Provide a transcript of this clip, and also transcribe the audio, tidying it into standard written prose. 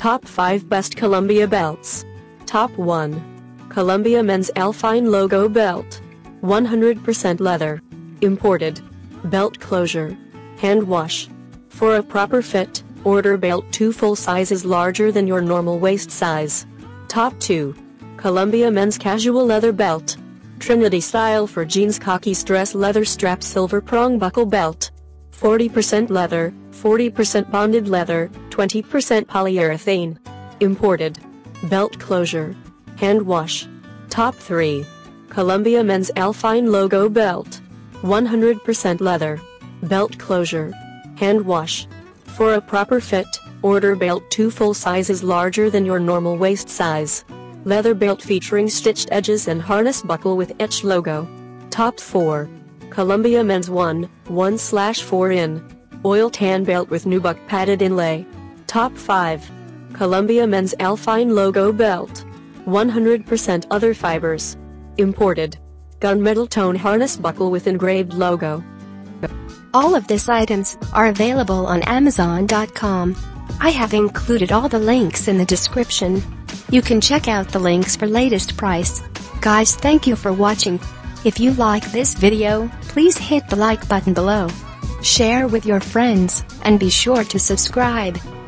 Top 5 Best Columbia Belts. Top 1. Columbia Men's Alpine Logo Belt. 100% leather. Imported. Belt closure. Hand wash. For a proper fit, order belt 2 full sizes larger than your normal waist size. Top 2. Columbia Men's Casual Leather Belt. Trinity style for jeans, khaki stress leather strap, silver prong buckle belt. 40% leather, 40% bonded leather, 20% polyurethane. Imported. Belt closure. Hand wash. Top 3. Columbia Men's Alpine Logo Belt. 100% leather. Belt closure. Hand wash. For a proper fit, order belt 2 full sizes larger than your normal waist size. Leather belt featuring stitched edges and harness buckle with etched logo. Top 4. Columbia Men's 1/4-in oil tan belt with nubuck padded inlay. Top 5. Columbia Men's Alpine Logo Belt. 100% other fibers. Imported. Gunmetal tone harness buckle with engraved logo. All of these items are available on Amazon.com. I have included all the links in the description. You can check out the links for latest price. Guys, thank you for watching. If you like this video, please hit the like button below. Share with your friends, and be sure to subscribe.